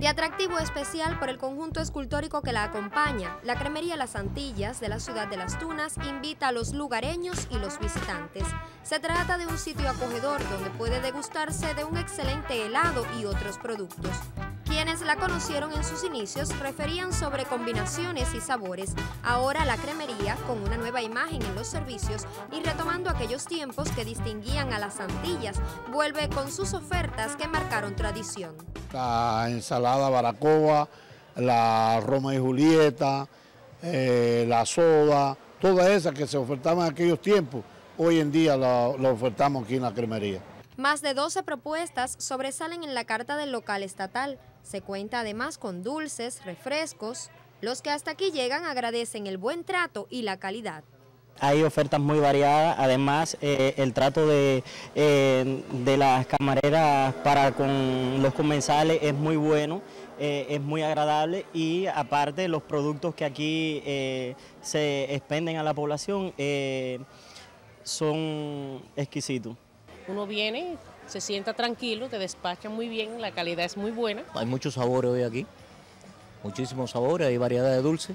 De atractivo especial por el conjunto escultórico que la acompaña, la Cremería Las Antillas de la ciudad de Las Tunas invita a los lugareños y los visitantes. Se trata de un sitio acogedor donde puede degustarse de un excelente helado y otros productos. Quienes la conocieron en sus inicios referían sobre combinaciones y sabores. Ahora la cremería, con una nueva imagen en los servicios y retomando aquellos tiempos que distinguían a Las Antillas, vuelve con sus ofertas que marcaron tradición. La ensalada Baracoa, la Roma y Julieta, la soda, todas esas que se ofertaban en aquellos tiempos, hoy en día la ofertamos aquí en la cremería. Más de 12 propuestas sobresalen en la carta del local estatal. Se cuenta además con dulces, refrescos. Los que hasta aquí llegan agradecen el buen trato y la calidad. Hay ofertas muy variadas, además el trato de las camareras para con los comensales es muy bueno, es muy agradable, y aparte los productos que aquí se expenden a la población son exquisitos. Uno viene, se sienta tranquilo, te despacha muy bien, la calidad es muy buena. Hay muchos sabores hoy aquí, muchísimos sabores, hay variedad de dulces,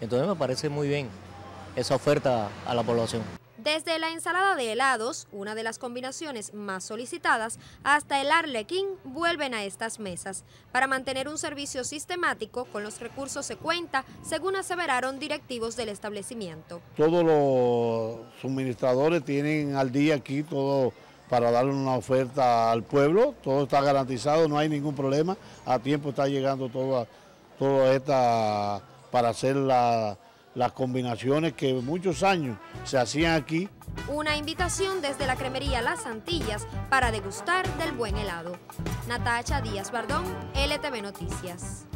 entonces me parece muy bien esa oferta a la población. Desde la ensalada de helados, una de las combinaciones más solicitadas, hasta el arlequín, vuelven a estas mesas. Para mantener un servicio sistemático, con los recursos se cuenta, según aseveraron directivos del establecimiento. Todos los suministradores tienen al día aquí todo para darle una oferta al pueblo, todo está garantizado, no hay ningún problema, a tiempo está llegando toda esta para hacer las combinaciones que muchos años se hacían aquí. Una invitación desde la Cremería Las Antillas para degustar del buen helado. Natasha Díaz Bardón, LTV Noticias.